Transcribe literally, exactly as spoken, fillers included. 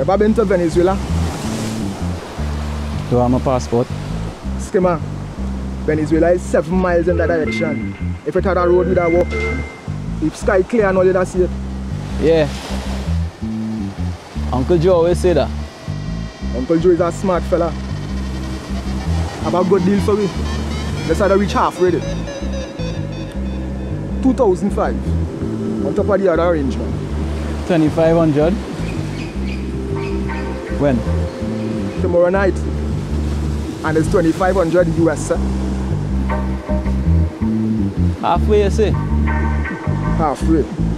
You ever been to Venezuela? Do I have my passport? Skimmer, Venezuela is seven miles in that direction. If it had a road, we'd have walked. If sky clear and all, you'd have seen it. Yeah. Uncle Joe always say that. Uncle Joe is a smart fella. Have a good deal for me. Let's have to reach half ready. two thousand five, on top of the other arrangement. twenty-five hundred? When? Tomorrow night. And it's twenty-five hundred U S, sir. Halfway, you say? Halfway.